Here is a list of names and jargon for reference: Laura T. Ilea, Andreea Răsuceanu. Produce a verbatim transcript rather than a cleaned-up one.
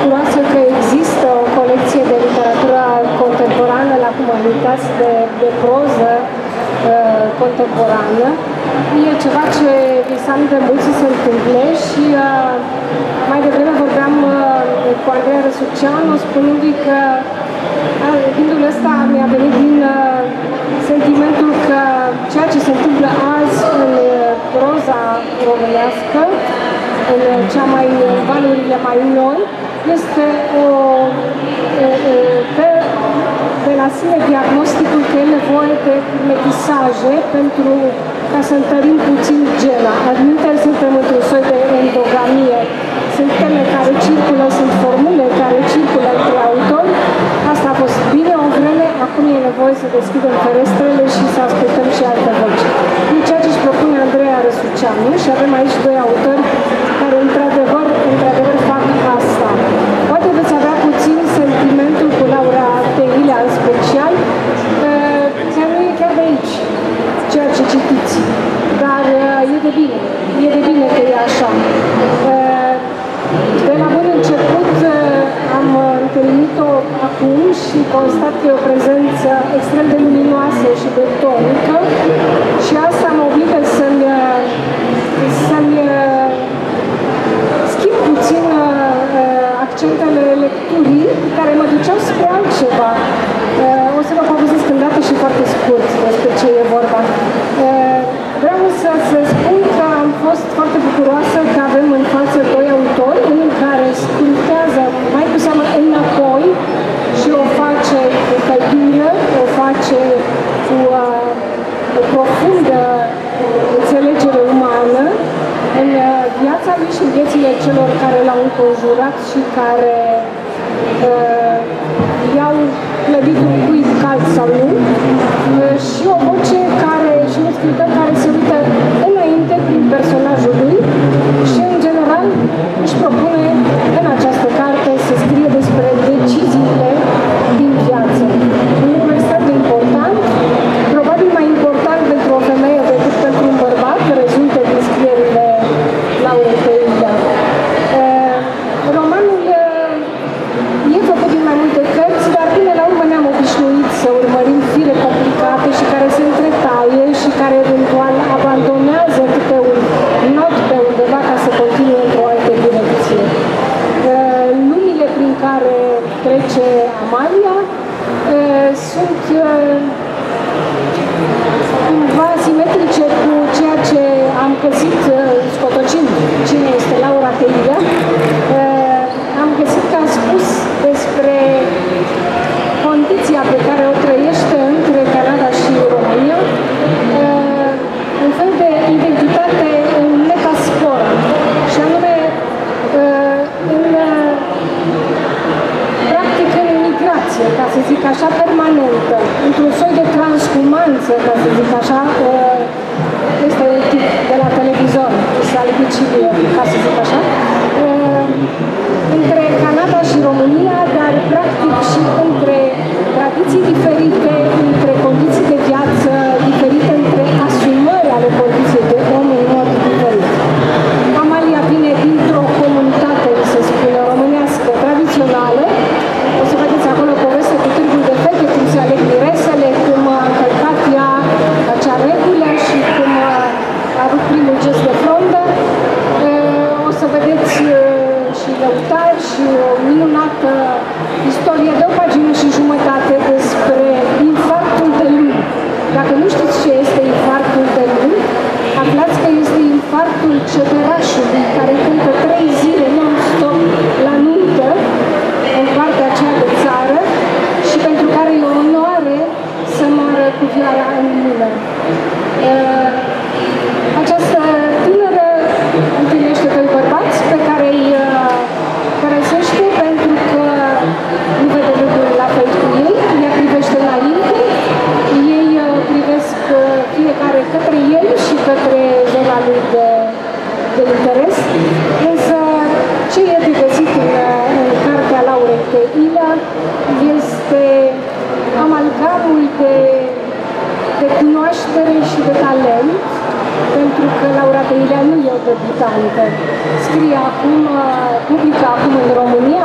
bucuroasă că există o colecție de literatură contemporană la Comunități de, de proză uh, contemporană. E ceva ce visam de mult să se întâmple și uh, mai devreme vorbeam uh, cu Andreea Răsuceanu, spunându-i că uh, gândul ăsta mi-a venit din uh, sentimentul că ceea ce se întâmplă azi în proza românească, în cea mai valurile mai noi, este o, pe, pe la sine diagnosticul că e nevoie de metisaje pentru ca să întărim puțin gena. Adică suntem într-un soi de endogamie. Sunt teme care circulă, sunt formule care circulă între autori. Asta a fost bine o vreme, acum e nevoie să deschidem ferestrele și să ascultăm și alte voci. E ceea ce își propune Andreea Răsuceanu și avem aici doi autori care într-adevăr într-adevăr fac asta. Poate veți avea puțin sentimentul cu Laura T. Ilea în special, că nu e chiar de aici ceea ce citiți, dar e de bine, e de bine că e așa. De la bun început am întâlnit-o acum și constat că e o prezență extrem de luminoasă și de tonică și asta mă obligă să-mi să-mi schimb puțin accentele lecturii care mă duceau spre altceva. O să vă povestesc îndată și foarte scurt despre ce e vorba. Vreau să, să spun că am fost foarte bucuroasă că avem în față doi autori, unul care sculptează mai cu seamă înapoi și o face cu căldură, o face cu uh, o profundă înțelegere umană în uh, viața lui și în viețile celor care l-au înconjurat și care uh, i-au plăbit un cuib cald sau nu, uh, și o voce care și un sculptor care se uită înainte prin personajul lui și în general își propune în această carte să scrie despre deciziile din viață. Un lucru extrem de important, probabil mai important pentru o femeie decât pentru un bărbat, rezultă din scrierile Laurei T. Ilea. Romanul e făcut din mai multe cărți, dar până la urmă ne-am obișnuit să urmărim fire complicate și care se întretaie și care eventual abandonează câte un not pe undeva ca să continue într-o altă direcție. Lumile prin care trece Amalia sunt cumva simetrice cu ceea ce am găsit scotocind cine este Laura T. Ilea. Am găsit că a spus despre condiția pe care o trăiește între Canada și România, un fel de identitate în metasporă, și anume în practic în migrație, ca să zic așa, permanentă, într-un soi de transhumanță, ca să zic așa, este un tip de la televizor, ca să zic așa, între Canada și România, dar practic și între tradiții diferite, între condiții de viață diferite, între asumări ale condiției de om în mod diferit. Amalia vine dintr-o comunitate, să spune, românească, tradițională. O să vedeți acolo poveste cu târgul de fete, cum se aleg miresele, cum a încălcat ea acea regulă și cum a avut primul gest de frondă. O să vedeți și lăutari și o minunată istorie de o pagină și jumătate despre infarctul de luni. Dacă nu știți ce este infarctul de luni, aflați că este infarctul cetărașului care cântă trei zile non-stop la nuntă în partea aceea de țară și pentru care e o onoare să moară cu vioara în mână. Această tânără întâlnește doi bărbați pe care îi părăsește pentru că nu vede lucrurile la fel cu ei, ea privește înainte, ei privesc fiecare către el și către zona lui de, de interes, însă ce e de găsit în, în cartea Laurei T. Ilea este amalgamul de, de cunoaștere și de talent, pentru că Laura T. Ilea nu e o debutantă. Scrie acum, publică acum în România